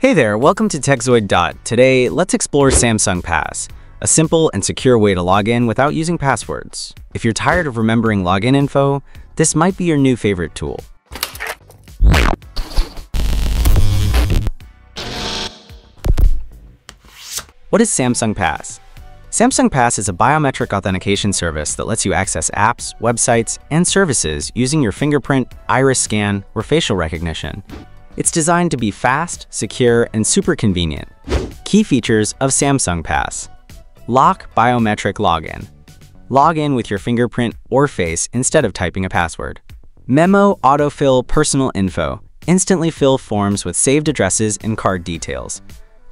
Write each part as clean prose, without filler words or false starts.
Hey there, welcome to Tekzoid. Today, let's explore Samsung Pass, a simple and secure way to log in without using passwords. If you're tired of remembering login info, this might be your new favorite tool. What is Samsung Pass? Samsung Pass is a biometric authentication service that lets you access apps, websites, and services using your fingerprint, iris scan, or facial recognition. It's designed to be fast, secure, and super convenient. Key features of Samsung Pass. Lock biometric login. Log in with your fingerprint or face instead of typing a password. Memo autofill personal info. Instantly fill forms with saved addresses and card details.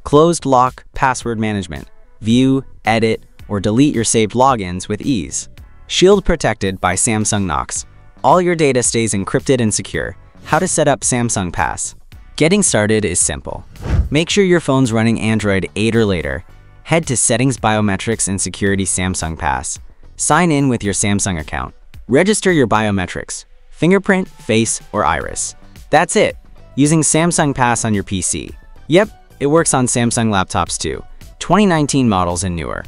Closed lock password management. View, edit, or delete your saved logins with ease. Shield protected by Samsung Knox. All your data stays encrypted and secure. How to set up Samsung Pass. Getting started is simple. Make sure your phone's running Android 8 or later. Head to Settings, Biometrics and Security, Samsung Pass. Sign in with your Samsung account. Register your biometrics, fingerprint, face, or iris. That's it. Using Samsung Pass on your PC. Yep, it works on Samsung laptops too, 2019 models and newer.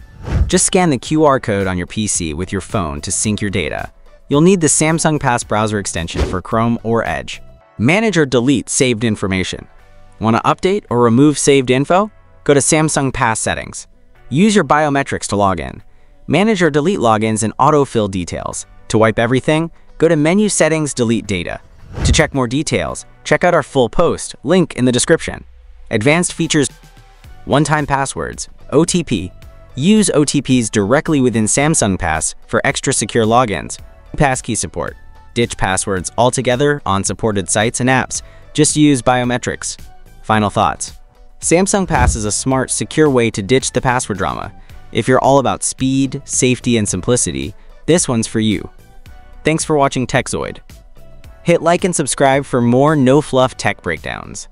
Just scan the QR code on your PC with your phone to sync your data. You'll need the Samsung Pass browser extension for Chrome or Edge. Manage or delete saved information. Want to update or remove saved info? Go to Samsung Pass settings. Use your biometrics to log in. Manage or delete logins and autofill details. To wipe everything, go to menu settings, delete data. To check more details, check out our full post, link in the description. Advanced features, one-time passwords, OTP. Use OTPs directly within Samsung Pass for extra secure logins. Passkey support. Ditch passwords altogether on supported sites and apps. Just use biometrics. Final thoughts. Samsung Pass is a smart, secure way to ditch the password drama. If you're all about speed, safety, and simplicity, this one's for you. Thanks for watching Tekzoid. Hit like and subscribe for more no-fluff tech breakdowns.